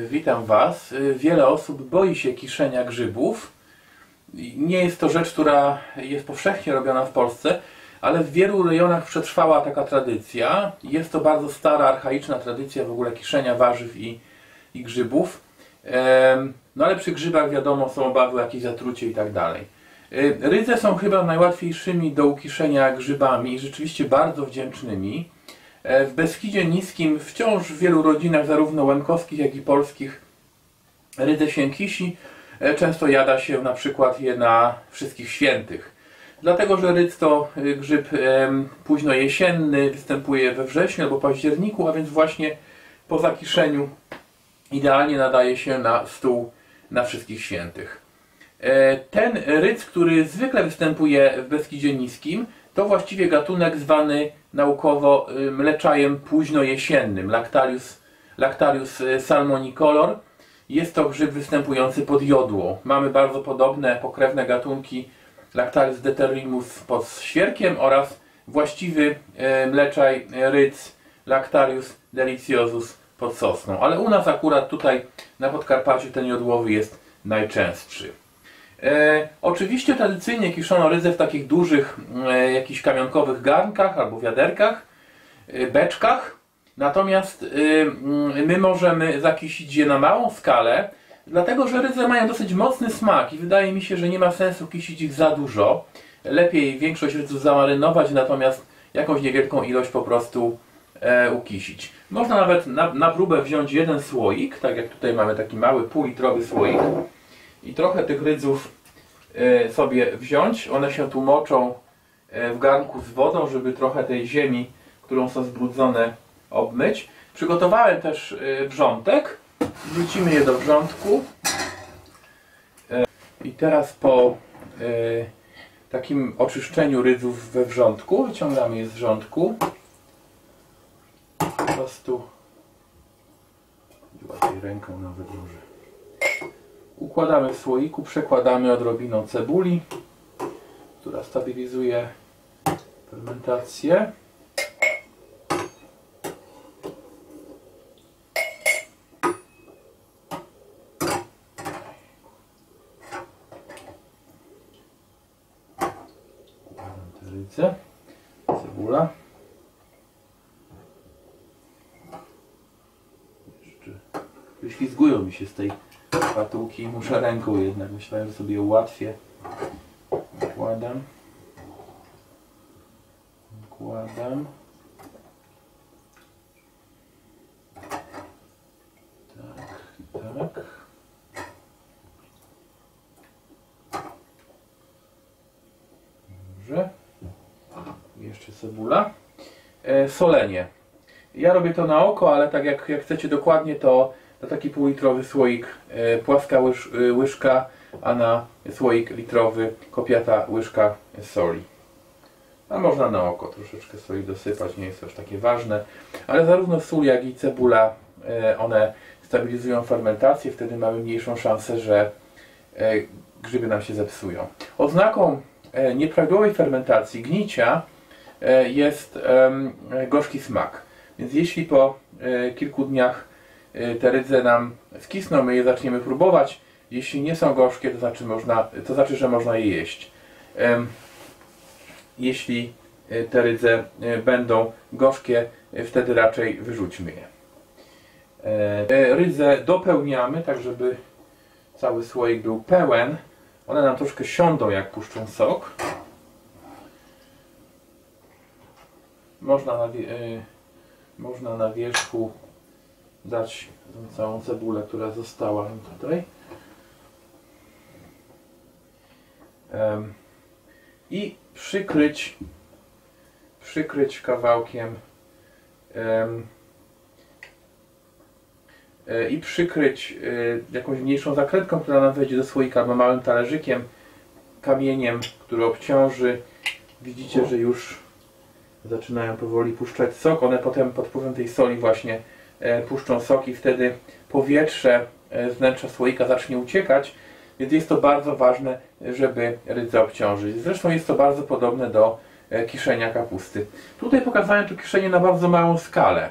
Witam Was. Wiele osób boi się kiszenia grzybów. Nie jest to rzecz, która jest powszechnie robiona w Polsce, ale w wielu rejonach przetrwała taka tradycja. Jest to bardzo stara, archaiczna tradycja w ogóle kiszenia warzyw i grzybów. No ale przy grzybach wiadomo, są obawy o jakieś zatrucie i tak dalej. Rydze są chyba najłatwiejszymi do ukiszenia grzybami, rzeczywiście bardzo wdzięcznymi. W Beskidzie Niskim wciąż w wielu rodzinach, zarówno łemkowskich, jak i polskich, rydzę się kisi. Często jada się na przykład je na Wszystkich Świętych. Dlatego, że rydz to grzyb późnojesienny, występuje we wrześniu albo październiku, a więc właśnie po zakiszeniu idealnie nadaje się na stół na Wszystkich Świętych. Ten rydz, który zwykle występuje w Beskidzie Niskim, to właściwie gatunek zwany naukowo mleczajem późnojesiennym, Lactarius salmonicolor. Jest to grzyb występujący pod jodłą. Mamy bardzo podobne, pokrewne gatunki Lactarius deterrimus pod świerkiem oraz właściwy mleczaj rydz Lactarius deliciosus pod sosną. Ale u nas akurat tutaj na Podkarpaciu ten jodłowy jest najczęstszy. Oczywiście tradycyjnie kiszono rydzę w takich dużych, jakichś kamionkowych garnkach albo wiaderkach, beczkach. Natomiast my możemy zakisić je na małą skalę, dlatego że rydze mają dosyć mocny smak i wydaje mi się, że nie ma sensu kisić ich za dużo. Lepiej większość rydzów zamarynować, natomiast jakąś niewielką ilość po prostu ukisić. Można nawet na próbę wziąć jeden słoik, tak jak tutaj mamy taki mały półlitrowy słoik. I trochę tych rydzów sobie wziąć. One się tu moczą w garnku z wodą, żeby trochę tej ziemi, którą są zbrudzone, obmyć. Przygotowałem też wrzątek. Wrzucimy je do wrzątku. I teraz po takim oczyszczeniu rydzów we wrzątku, wyciągamy je z wrzątku. Po prostu łatwiej ręką nawet może. Układamy w słoiku, przekładamy odrobiną cebuli, która stabilizuje fermentację. Układam te rydze, cebula. Jeszcze wyślizgują mi się z tej patułki, muszę ręką jednak, myślałem, że sobie łatwiej układam. Układam. Tak. Dobrze. Jeszcze cebula. Solenie. Ja robię to na oko, ale tak jak chcecie dokładnie, to na taki półlitrowy słoik płaska łyżka, a na słoik litrowy kopiata łyżka soli. A można na oko troszeczkę soli dosypać, nie jest to aż takie ważne. Ale zarówno sól, jak i cebula, one stabilizują fermentację, wtedy mamy mniejszą szansę, że grzyby nam się zepsują. Oznaką nieprawidłowej fermentacji, gnicia, jest gorzki smak. Więc jeśli po kilku dniach te rydze nam skisną, my je zaczniemy próbować. Jeśli nie są gorzkie, to znaczy, że można je jeść. Jeśli te rydze będą gorzkie, wtedy raczej wyrzućmy je. Rydzę dopełniamy, tak żeby cały słoik był pełen. One nam troszkę siądą, jak puszczą sok. Można na wierzchu dać tą całą cebulę, która została tutaj. I przykryć kawałkiem i przykryć jakąś mniejszą zakrętką, która nam wejdzie do słoika, albo małym talerzykiem, kamieniem, który obciąży. Widzicie, że już zaczynają powoli puszczać sok. One potem pod wpływem tej soli właśnie puszczą sok i wtedy powietrze z wnętrza słoika zacznie uciekać, więc jest to bardzo ważne, żeby rydzę obciążyć. Zresztą jest to bardzo podobne do kiszenia kapusty. Tutaj pokazałem to kiszenie na bardzo małą skalę.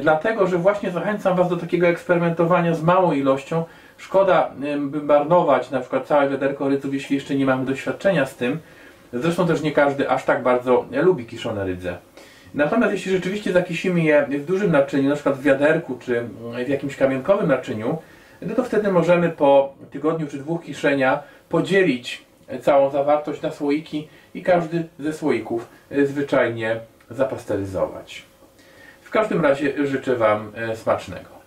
dlatego, że właśnie zachęcam Was do takiego eksperymentowania z małą ilością. Szkoda by marnować na przykład całe wiaderko rydzów, jeśli jeszcze nie mamy doświadczenia z tym. Zresztą też nie każdy aż tak bardzo lubi kiszone rydze. Natomiast jeśli rzeczywiście zakisimy je w dużym naczyniu, na przykład w wiaderku czy w jakimś kamienkowym naczyniu, no to wtedy możemy po tygodniu czy dwóch kiszenia podzielić całą zawartość na słoiki i każdy ze słoików zwyczajnie zapasteryzować. W każdym razie życzę Wam smacznego.